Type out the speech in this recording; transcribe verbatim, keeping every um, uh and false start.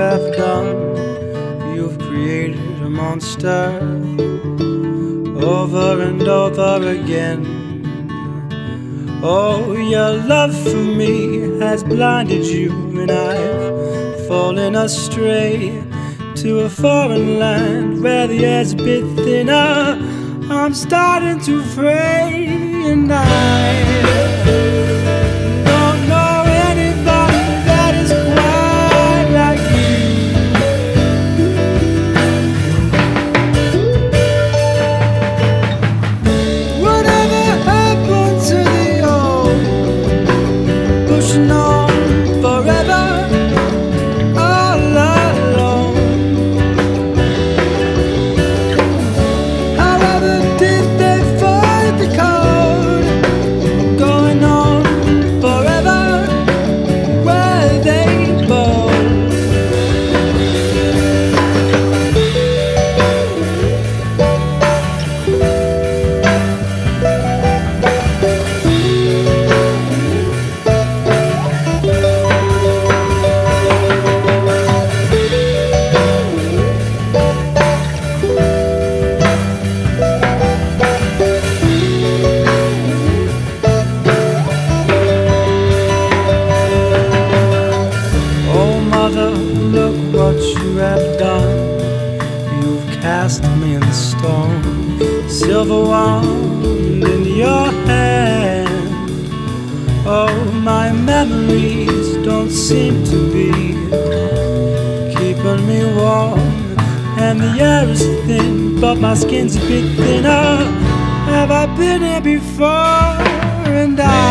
have done. You've created a monster over and over again. Oh, your love for me has blinded you, and I've fallen astray to a foreign land where the air's a bit thinner. I'm starting to fray, and I cast me in the storm, silver wand in your hand. Oh, my memories don't seem to be keeping me warm, and the air is thin, but my skin's a bit thinner. Have I been here before? And I